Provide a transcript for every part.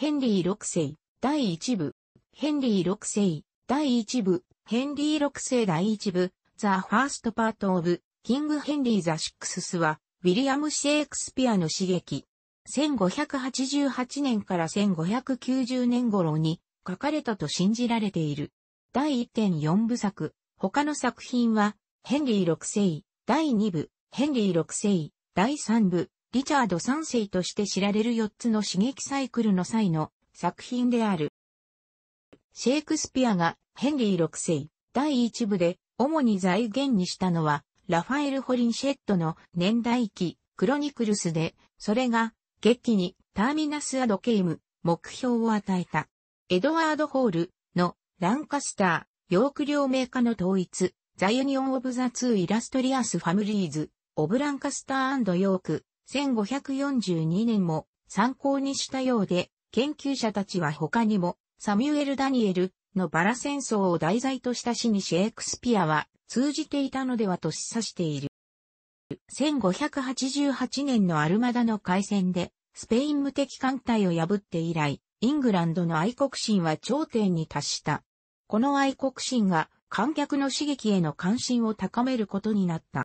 ヘンリー6世、第1部、ヘンリー6世、第1部、ヘンリー6世第1部、The First Part of King Henry the Sixth は、ウィリアム・シェイクスピアの刺激。1588年から1590年頃に書かれたと信じられている。第 1.4 部作。他の作品は、ヘンリー6世、第2部、ヘンリー6世、第3部、リチャード3世として知られる4つの刺激サイクルの際の作品である。シェイクスピアがヘンリー6世、第1部で主に財源にしたのは、ラファエル・ホリンシェットの年代記クロニクルスで、それが決起にターミナス・アド・ケイム目標を与えた。エドワード・ホールのランカスター、ヨーク領名家の統一、ザ・ユニオン・オブ・ザ・ツー・イラストリアス・ファミリーズ、オブ・ランカスター&ヨーク、1542年も参考にしたようで、研究者たちは他にも、サミュエル・ダニエルのバラ戦争を題材とした詩にシェイクスピアは、通じていたのではと示唆している。1588年のアルマダの海戦で、スペイン無敵艦隊を破って以来、イングランドの愛国心は頂点に達した。この愛国心が観客の刺激への関心を高めることになった。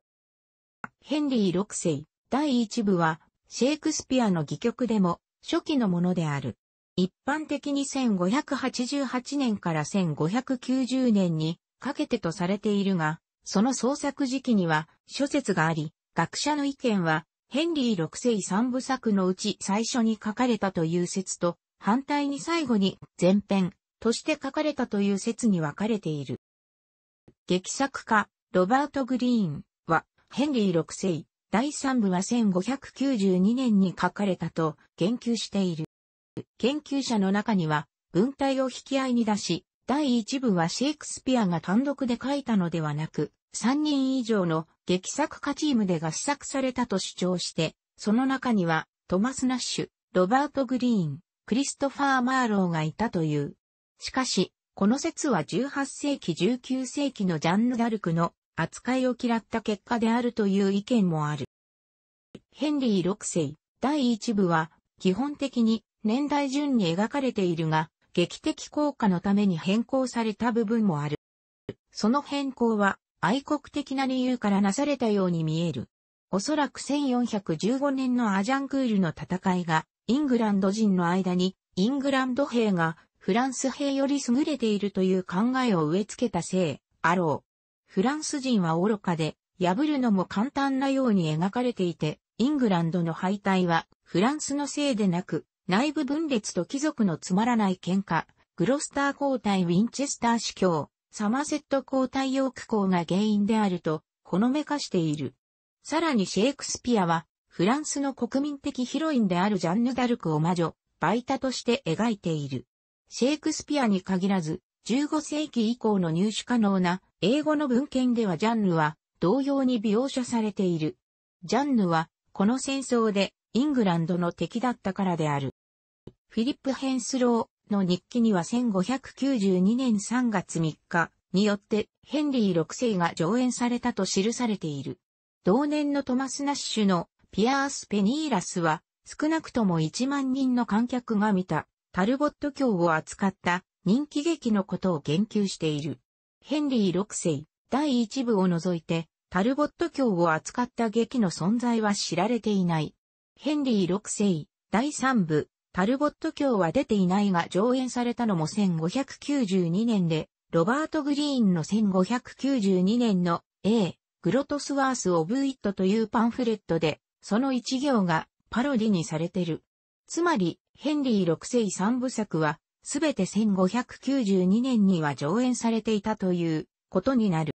ヘンリー6世、第1部は、シェイクスピアの戯曲でも初期のものである。一般的に1588年から1590年に、かけてとされているが、その創作時期には諸説があり、学者の意見は、ヘンリー6世3部作のうち最初に書かれたという説と、反対に最後に前編として書かれたという説に分かれている。劇作家、ロバート・グリーンは、ヘンリー6世、第3部は1592年に書かれたと言及している。研究者の中には、文体を引き合いに出し、第1部はシェイクスピアが単独で書いたのではなく、3人以上の劇作家チームで合作されたと主張して、その中にはトマス・ナッシュ、ロバート・グリーン、クリストファー・マーローがいたという。しかし、この説は18世紀19世紀のジャンヌ・ダルクの扱いを嫌った結果であるという意見もある。ヘンリー6世、第1部は基本的に年代順に描かれているが、劇的効果のために変更された部分もある。その変更は愛国的な理由からなされたように見える。おそらく1415年のアジャンクールの戦いがイングランド人の間にイングランド兵がフランス兵より優れているという考えを植え付けたせい、あろう。フランス人は愚かで破るのも簡単なように描かれていて、イングランドの敗退はフランスのせいでなく、内部分裂と貴族のつまらない喧嘩、グロスター公対ウィンチェスター司教、サマセット公対ヨーク公が原因であると、ほのめかしている。さらにシェイクスピアは、フランスの国民的ヒロインであるジャンヌ・ダルクを魔女、バイタとして描いている。シェイクスピアに限らず、15世紀以降の入手可能な英語の文献ではジャンヌは同様に描写されている。ジャンヌは、この戦争で、イングランドの敵だったからである。フィリップ・ヘンスローの日記には1592年3月3日によってヘンリー6世が上演されたと記されている。同年のトマス・ナッシュのピアース・ペニーラスは少なくとも1万人の観客が見たタルボット卿を扱った人気劇のことを言及している。ヘンリー6世第1部を除いてタルボット卿を扱った劇の存在は知られていない。ヘンリー6世、第3部、タルボット卿は出ていないが上演されたのも1592年で、ロバート・グリーンの1592年の A、グロトスワース・オブ・イットというパンフレットで、その一行がパロディにされてる。つまり、ヘンリー6世3部作は、すべて1592年には上演されていたということになる。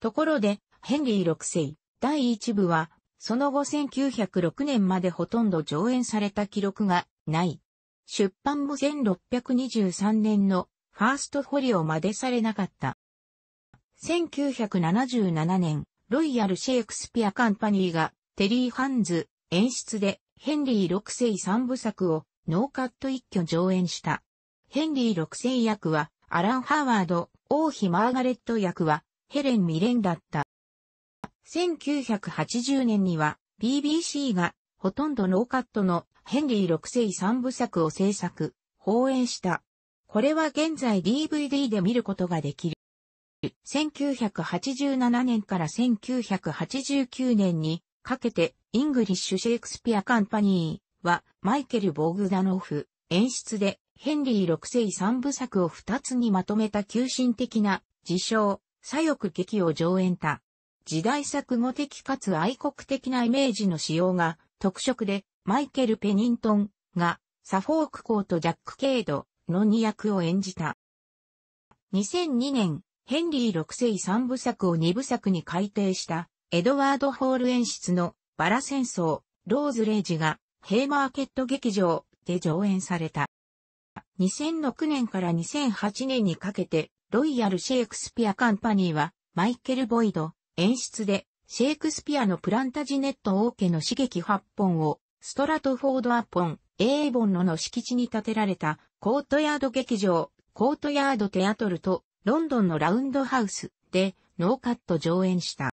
ところで、ヘンリー6世、第1部は、その後1906年までほとんど上演された記録がない。出版も1623年のファーストフォリオまでされなかった。1977年、ロイヤル・シェイクスピア・カンパニーがテリー・ハンズ演出でヘンリー6世3部作をノーカット一挙上演した。ヘンリー6世役はアラン・ハワード、王妃マーガレット役はヘレン・ミレンだった。1980年には BBC がほとんどノーカットのヘンリー6世3部作を制作、放映した。これは現在 DVD で見ることができる。1987年から1989年にかけてイングリッシュ・シェイクスピア・カンパニーはマイケル・ボグダノフ演出でヘンリー6世3部作を2つにまとめた急進的な自称、左翼劇を上演た。時代錯誤的かつ愛国的なイメージの使用が特色でマイケル・ペニントンがサフォーク公とジャック・ケイドの2役を演じた。2002年、ヘンリー6世3部作を2部作に改訂した、エドワード・ホール演出のバラ戦争、ローズ・レイジが、ヘイマーケット劇場で上演された。2006年から2008年にかけて、ロイヤル・シェイクスピア・カンパニーは、マイケル・ボイド演出で、シェイクスピアのプランタジネット王家の刺激8本を、ストラトフォード・アポン、エイボンの敷地に建てられた、コートヤード劇場、コートヤード・テアトルと、ロンドンのラウンドハウスでノーカット上演した。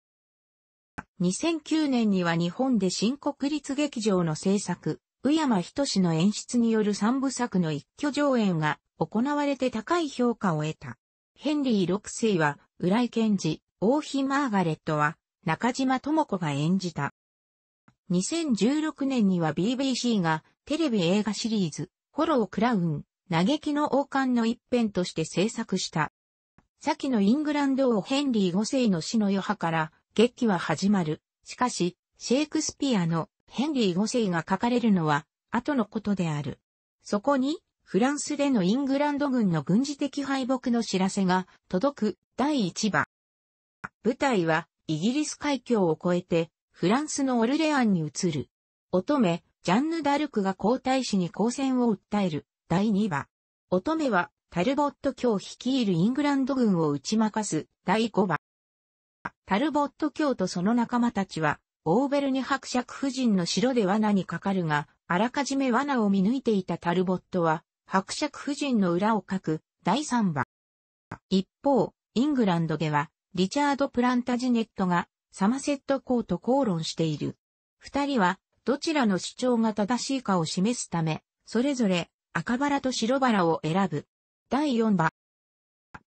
2009年には日本で新国立劇場の制作、宇山仁の演出による3部作の一挙上演が行われて高い評価を得た。ヘンリー6世は浦井健治、王妃マーガレットは中島智子が演じた。2016年には BBC がテレビ映画シリーズ、ホロークラウン、嘆きの王冠の一編として制作した。先のイングランド王ヘンリー5世の死の余波から劇は始まる。しかし、シェイクスピアのヘンリー5世が書かれるのは後のことである。そこに、フランスでのイングランド軍の軍事的敗北の知らせが届く第1話。舞台はイギリス海峡を越えてフランスのオルレアンに移る。乙女、ジャンヌ・ダルクが皇太子に交戦を訴える第2話。乙女はタルボット卿率いるイングランド軍を打ち負かす、第5話。タルボット卿とその仲間たちは、オーベルニ伯爵夫人の城で罠にかかるが、あらかじめ罠を見抜いていたタルボットは、伯爵夫人の裏をかく、第3話。一方、イングランドでは、リチャード・プランタジネットが、サマセット公と口論している。二人は、どちらの主張が正しいかを示すため、それぞれ、赤バラと白バラを選ぶ。第4話。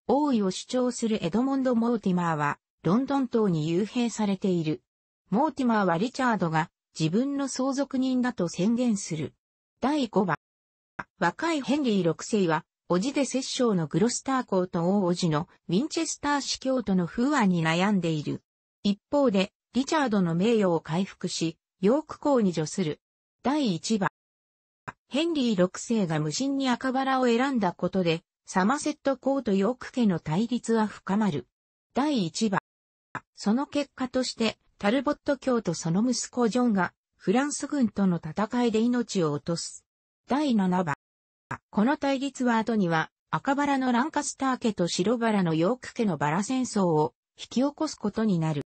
王位を主張するエドモンド・モーティマーは、ロンドン島に幽閉されている。モーティマーはリチャードが自分の相続人だと宣言する。第5話。若いヘンリー6世は、叔父で摂政のグロスター公と王子のウィンチェスター司教との不和に悩んでいる。一方で、リチャードの名誉を回復し、ヨーク公に叙する。第1話。ヘンリー6世が無心に赤バラを選んだことで、サマセット公とヨーク家の対立は深まる。第1話。その結果として、タルボット卿とその息子ジョンが、フランス軍との戦いで命を落とす。第7話。この対立は後には、赤バラのランカスター家と白バラのヨーク家のバラ戦争を引き起こすことになる。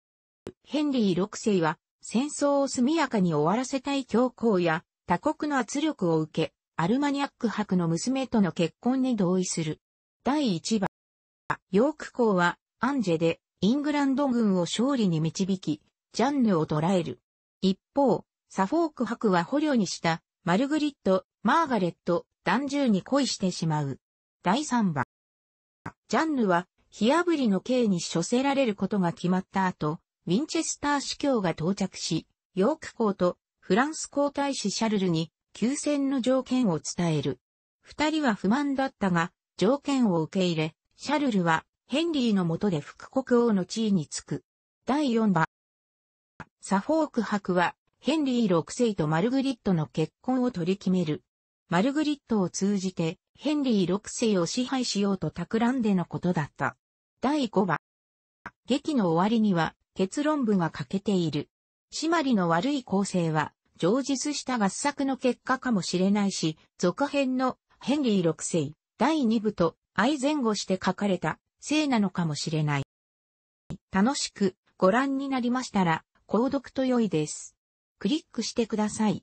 ヘンリー6世は、戦争を速やかに終わらせたい教皇や、他国の圧力を受け、アルマニャック伯の娘との結婚に同意する。第1話。ヨーク公はアンジェでイングランド軍を勝利に導き、ジャンヌを捕らえる。一方、サフォーク伯は捕虜にしたマルグリット、マーガレット、ダンジューに恋してしまう。第3話。ジャンヌは火炙りの刑に処せられることが決まった後、ウィンチェスター司教が到着し、ヨーク公とフランス皇太子シャルルに、休戦の条件を伝える。二人は不満だったが、条件を受け入れ、シャルルはヘンリーの下で副国王の地位につく。第4話。サフォーク伯はヘンリー6世とマルグリットの結婚を取り決める。マルグリットを通じてヘンリー6世を支配しようと企んでのことだった。第5話。劇の終わりには結論文が欠けている。締まりの悪い構成は、上述した合作の結果かもしれないし、続編のヘンリー6世第2部と相前後して書かれたせいなのかもしれない。楽しくご覧になりましたら、購読と良いです。クリックしてください。